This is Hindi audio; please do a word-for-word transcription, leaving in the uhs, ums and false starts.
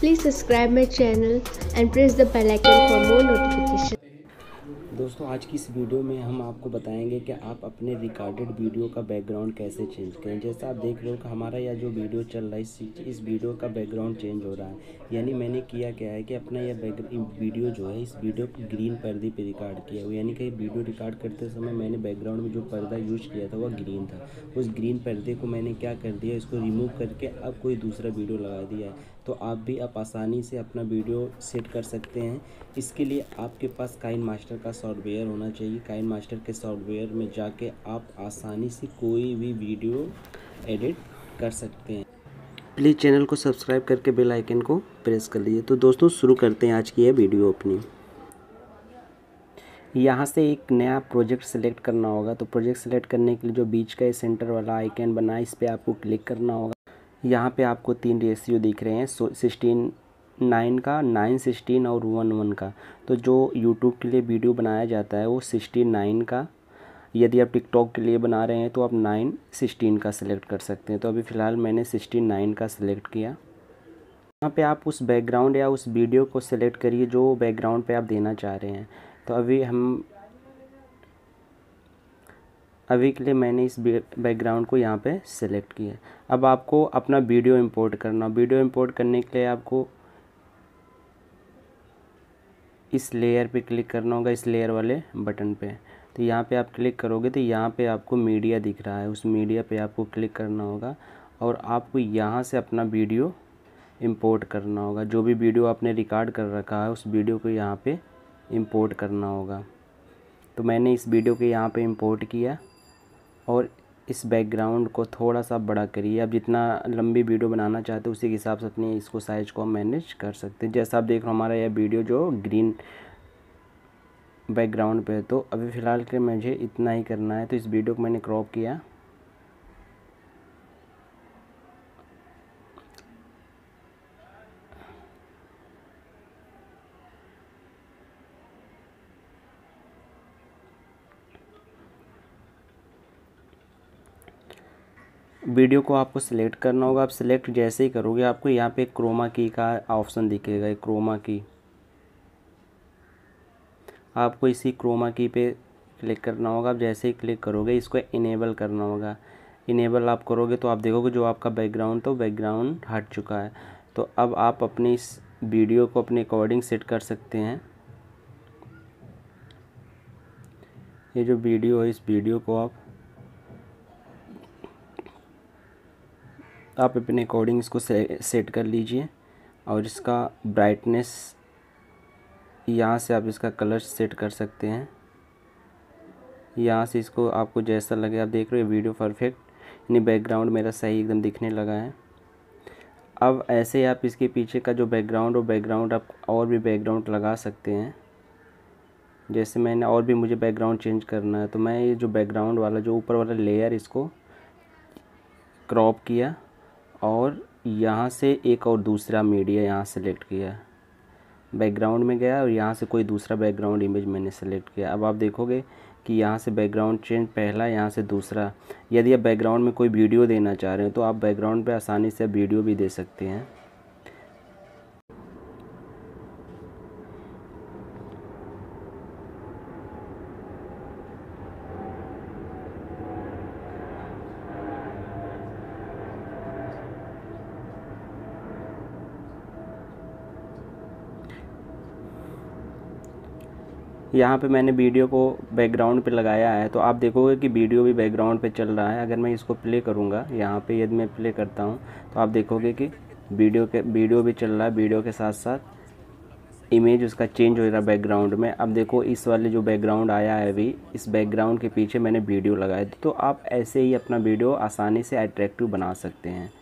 Please subscribe my channel and press the bell icon for more notification. दोस्तों, आज की इस वीडियो में हम आपको बताएंगे कि आप अपने रिकॉर्डेड वीडियो का बैकग्राउंड कैसे चेंज करें। जैसा आप देख रहे हो कि हमारा यह जो वीडियो चल रहा है, इस वीडियो का बैकग्राउंड चेंज हो रहा है। यानी मैंने किया क्या है कि अपना यह वीडियो जो है, इस वीडियो को ग्रीन पर्दे पे रिकॉर्ड किया हुआ। यानी कि वीडियो रिकॉर्ड करते समय मैंने बैकग्राउंड में जो पर्दा यूज़ किया था वह ग्रीन था। उस ग्रीन पर्दे को मैंने क्या कर दिया, इसको रिमूव करके अब कोई दूसरा वीडियो लगा दिया है। तो आप भी आप आसानी से अपना वीडियो सेट कर सकते हैं। इसके लिए आपके पास काइनमास्टर का सॉफ्टवेयर होना चाहिए। काइनमास्टर के सॉफ्टवेयर में जाके आप आसानी से कोई भी वीडियो एडिट कर सकते हैं। प्लीज़ चैनल को सब्सक्राइब करके बेल आइकन को प्रेस कर लीजिए। तो दोस्तों, शुरू करते हैं आज की ये वीडियो अपनी। यहाँ से एक नया प्रोजेक्ट सेलेक्ट करना होगा। तो प्रोजेक्ट सेलेक्ट करने के लिए जो बीच का ये सेंटर वाला आइकन बना है, इस पर आपको क्लिक करना होगा। यहाँ पे आपको तीन रेशियो दिख रहे हैं, सिक्सटीन नाइन का, नाइन सिक्सटीन और वन वन का। तो जो यूट्यूब के लिए वीडियो बनाया जाता है वो सिक्सटीन नाइन का। यदि आप टिकटॉक के लिए बना रहे हैं तो आप नाइन सिक्सटीन का सिलेक्ट कर सकते हैं। तो अभी फ़िलहाल मैंने सिक्सटीन नाइन का सिलेक्ट किया। यहाँ पे आप उस बैकग्राउंड या उस वीडियो को सिलेक्ट करिए जो बैकग्राउंड पर आप देना चाह रहे हैं। तो अभी हम अभी के लिए मैंने इस बैकग्राउंड को यहाँ पे सिलेक्ट किया। अब आपको अपना वीडियो इंपोर्ट करना। वीडियो इंपोर्ट करने के लिए आपको इस लेयर पे क्लिक करना होगा, इस लेयर वाले बटन पे। तो यहाँ पे आप क्लिक करोगे तो यहाँ पे आपको मीडिया दिख रहा है, उस मीडिया पे आपको क्लिक करना होगा और आपको यहाँ से अपना वीडियो इम्पोर्ट करना होगा। जो भी वीडियो आपने रिकॉर्ड कर रखा है उस वीडियो को यहाँ पर इम्पोर्ट करना होगा। तो मैंने इस वीडियो को यहाँ पर इम्पोर्ट किया और इस बैकग्राउंड को थोड़ा सा बड़ा करिए। आप जितना लंबी वीडियो बनाना चाहते हो उसी के हिसाब से अपने इसको साइज़ को मैनेज कर सकते हैं। जैसा आप देख रहे हो हमारा यह वीडियो जो ग्रीन बैकग्राउंड पे है। तो अभी फ़िलहाल के मुझे इतना ही करना है। तो इस वीडियो को मैंने क्रॉप किया वीडियो को आपको सिलेक्ट करना होगा। आप सिलेक्ट जैसे ही करोगे आपको यहाँ पे क्रोमा की का ऑप्शन दिखेगा, क्रोमा की। आपको इसी क्रोमा की पे क्लिक करना होगा। आप जैसे ही क्लिक करोगे इसको इनेबल करना होगा। इनेबल आप करोगे तो आप देखोगे जो आपका बैकग्राउंड, तो बैकग्राउंड हट चुका है। तो अब आप अपनी इस वीडियो को अपने अकॉर्डिंग सेट कर सकते हैं। ये जो वीडियो है, इस वीडियो को आप आप अपने अकॉर्डिंग इसको से, सेट कर लीजिए और इसका ब्राइटनेस यहाँ से आप इसका कलर सेट कर सकते हैं। यहाँ से इसको आपको जैसा लगे, आप देख रहे हो वीडियो परफेक्ट, यानी बैकग्राउंड मेरा सही एकदम दिखने लगा है। अब ऐसे ही आप इसके पीछे का जो बैकग्राउंड हो, बैकग्राउंड आप और भी बैकग्राउंड लगा सकते हैं। जैसे मैंने और भी मुझे बैकग्राउंड चेंज करना है तो मैं ये जो बैकग्राउंड वाला जो ऊपर वाला लेयर, इसको क्रॉप किया और यहाँ से एक और दूसरा मीडिया यहाँ सेलेक्ट किया। बैकग्राउंड में गया और यहाँ से कोई दूसरा बैकग्राउंड इमेज मैंने सेलेक्ट किया। अब आप देखोगे कि यहाँ से बैकग्राउंड चेंज, पहला यहाँ से दूसरा। यदि आप बैकग्राउंड में कोई वीडियो देना चाह रहे हो तो आप बैकग्राउंड पे आसानी से वीडियो भी दे सकते हैं। यहाँ पे मैंने वीडियो को बैकग्राउंड पे लगाया है तो आप देखोगे कि वीडियो भी बैकग्राउंड पे चल रहा है। अगर मैं इसको प्ले करूँगा, यहाँ पे यदि मैं प्ले करता हूँ तो आप देखोगे कि वीडियो के वीडियो भी चल रहा है। वीडियो के साथ साथ इमेज उसका चेंज हो रहा है बैकग्राउंड में। अब देखो इस वाले जो बैकग्राउंड आया है, अभी इस बैकग्राउंड के पीछे मैंने वीडियो लगाया। तो आप ऐसे ही अपना वीडियो आसानी से अट्रैक्टिव बना सकते हैं।